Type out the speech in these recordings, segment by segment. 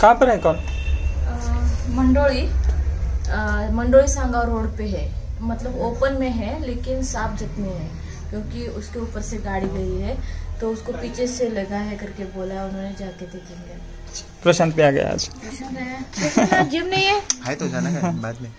कहाँ पर है कौन? मंडोली सांगा रोड पे है, मतलब ओपन में है लेकिन साफ जत में है क्योंकि उसके ऊपर से गाड़ी गई है तो उसको पीछे से लगा है करके बोला, उन्होंने जाके देखेंगे। प्रशांत पे आ गया आज। प्रशांत है जिम नहीं है, है तो जाना है बाद में।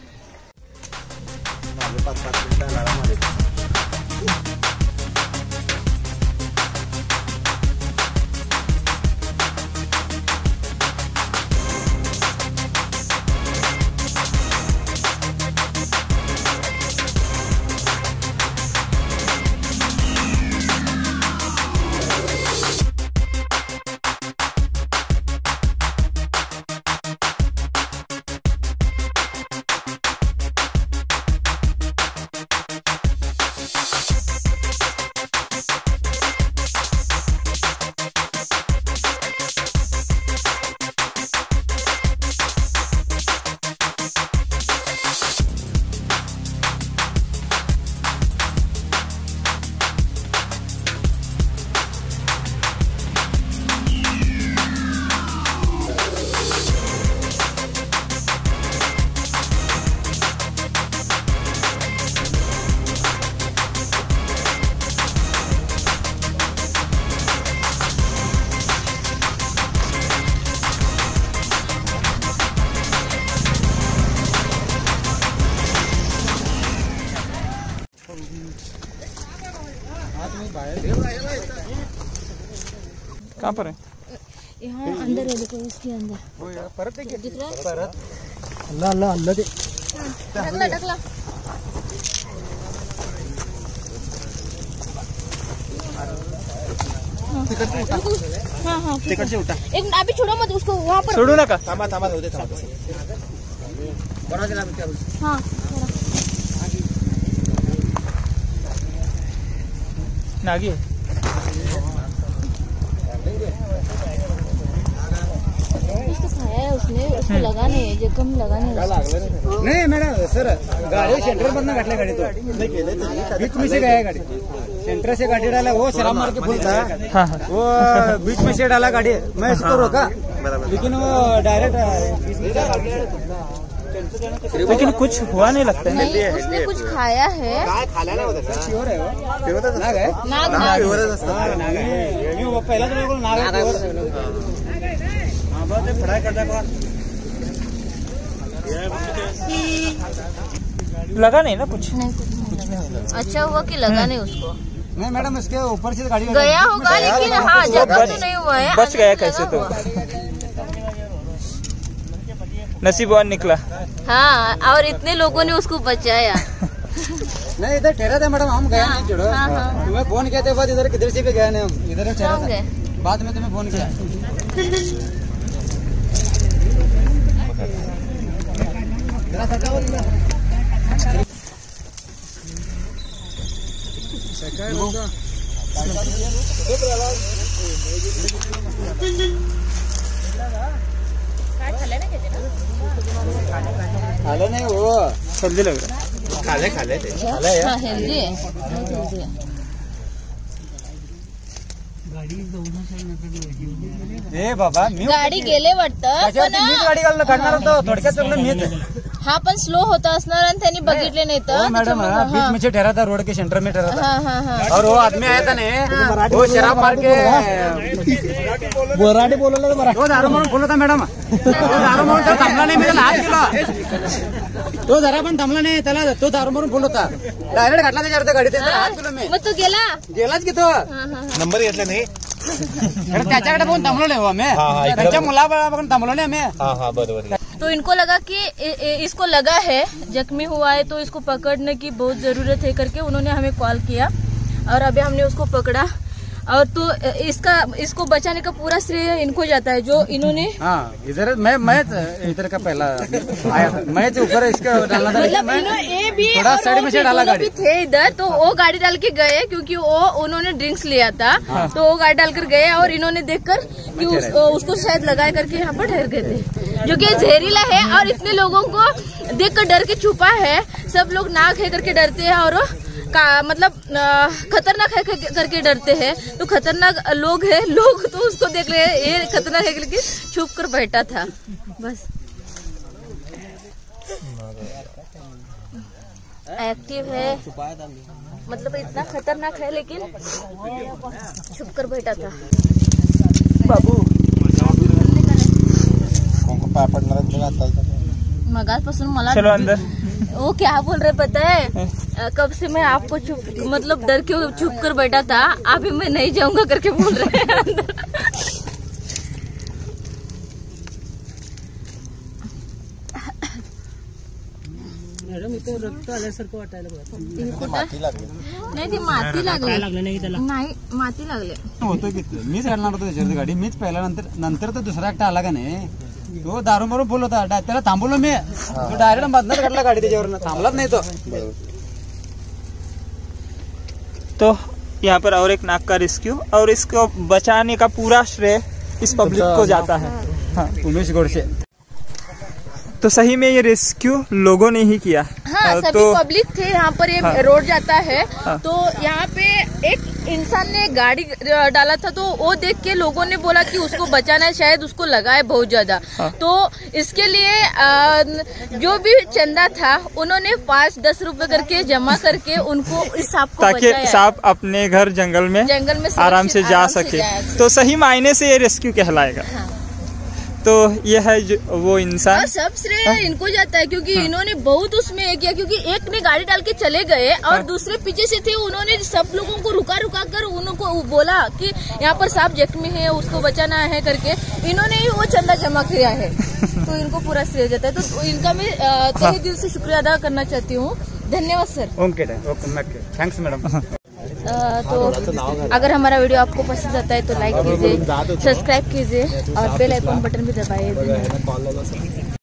कहाँ पर है? यहाँ अंदर है, देखो इसके अंदर वो यार परत है, दिख रहा है परत। अल्लाह अल्लाह अल्लाह दे ढकला ढकला। टिकट से उठा। हां हां टिकट से उठा। एक अभी छोड़ो मत उसको, वहां पर छोड़ो ना का। थामा थामा होते थामा बना देना क्या बोल। हां नागी है उसने, उसको लगा नहीं, जे कम लगा नाही मॅडम सर। गाडी सेंटर मधून घातल्या गाडी तो बीच में से गया गाडी सेंटर से गाडी डाला वो सलाम मार के फुल था वो बीच में से डाला गाडी मैं इसको रोका लेकिन वो डायरेक्ट लेकिन कुछ हुआ नहीं लगता है। नहीं, उसने कुछ खाया है, खाला ना होता लगा नहीं ना कुछ नहीं। अच्छा हुआ कि लगा नहीं उसको। नहीं मैडम इसके ऊपर से गाड़ी गया होगा लेकिन हाँ जख्म नहीं हुआ है, बच गया कैसे तो नसीबवान निकला। हाँ और इतने लोगों ने उसको बचाया। नहीं इधर ठहरा था मैडम, हम गए नहीं जुड़ो। तुम्हें फोन किया था बाद इधर किधर से भी गए नहीं हम, इधर ठहरा था बाद में तुम्हें फोन किया। खाले नहीं वो हेल्दी लग रहा है, खाले खाले थे खाले यार हेल्दी है। ए बाबा मी गाडी गेले वाटतं पण मीच गाडी घालून काढणार होतो, थोडक्यात चढलं मीच। हा पण स्लो होता असणार आणि त्यांनी बघितले नाही तर। मॅडम बीच मध्ये ठहरा था, रोड के सेंटर में ठहरा था। हां हां और वो आदमी आया था ने वो शराब मार के बोराडी बोलवलं मराठी, तो दारू म्हणून बोलला मॅडम, तो दारू म्हणून तो थांबला नाही, मी हात केला तो जरा पण थांबला नाही त्याला, तो दारू म्हणून बोलवता डायरेक्ट घातला त्याच्यावर गाडी त्याला हात केला मी। मग तो गेला गेलाच की तो नंबर घेतला नाही त्याच्याकडे बघून थांबलो नाही आम्ही, त्याच्या मुलाला बघून थांबलो नाही आम्ही। हां हां बरोबर। तो इनको लगा कि इसको लगा है जख्मी हुआ है तो इसको पकड़ने की बहुत ज़रूरत है करके उन्होंने हमें कॉल किया और अभी हमने उसको पकड़ा। और तो इसका इसको बचाने का पूरा श्रेय इनको जाता है जो इन्होंने। हाँ इधर मैं इधर का पहला आया था, मैं ऊपर इसका डाला था मतलब ये भी थोड़ा साइड में से डाला गाड़ी थे इधर, तो वो गाड़ी डाल के गए क्योंकि वो उन्होंने ड्रिंक्स लिया था तो वो गाड़ी डालकर गए और इन्होंने देखकर कि उसको शायद लगाए करके यहाँ पर ठहर गए थे जो कि जहरीला है और इतने लोगों को देखकर डर के छुपा है, सब लोग नाक है करके डरते हैं और मतलब खतरनाक है करके डरते हैं। तो खतरनाक लोग हैं, लोग तो उसको देख रहे हैं, ये खतरनाक है करके छुप कर बैठा था। बस एक्टिव है, मतलब इतना खतरनाक है लेकिन छुप कर बैठा था। बाबू मगासपासून मला वो क्या बोल रहे पता है, कब से मैं आपको छुप मतलब डर के छुप कर बैठा था, अभी मैं नहीं जाऊंगा करके बोल रहे हैं। मैडम इथं रक्त आल्यासारखं वाटायला लागलं। नाही ती माती लागली, नाही माती लागली होतं की मीच घालणार होतो त्याच्यावर गाडी, मीच पहिल्यानंतर तर दुसरा एकटा आला का नाही, तो दारू मारून बोल होता, त्याला थांबवलं मी, तो डायरेक्ट मधनच काढला गाडी त्याच्यावर, थांबलाच नाही तो। तो यहाँ पर और एक नाग का रेस्क्यू और इसको बचाने का पूरा श्रेय इस पब्लिक को जाता है, उमेश गोडसे। तो सही में ये रेस्क्यू लोगों ने ही किया। हाँ, सभी तो पब्लिक थे यहाँ पर। ये रोड जाता है, तो यहाँ पे एक इंसान ने गाड़ी डाला था, तो वो देख के लोगों ने बोला कि उसको बचाना है, शायद उसको लगा है बहुत ज्यादा। तो इसके लिए जो भी चंदा था उन्होंने 5-10 रुपए करके जमा करके उनको इस सांप को ताकि सांप अपने घर जंगल में आराम से जा सके। तो सही मायने से ये रेस्क्यू कहलाएगा। तो ये है जो वो इंसान, सब श्रेय इनको जाता है क्योंकि इन्होंने बहुत उसमें किया, क्योंकि एक ने गाड़ी डाल के चले गए और दूसरे पीछे से थे, उन्होंने सब लोगों को रुका कर उनको बोला कि यहाँ पर सांप जख्मी है, उसको बचाना है करके, इन्होंने ही वो चंदा जमा किया है। तो इनको पूरा श्रेय जाता है, तो इनका मैं तहे दिल से शुक्रिया अदा करना चाहती हूँ। धन्यवाद सर। Okay thanks madam. तो अगर हमारा वीडियो आपको पसंद आता है तो लाइक कीजिए, सब्सक्राइब कीजिए और बेल आइकन बटन भी दबाइए।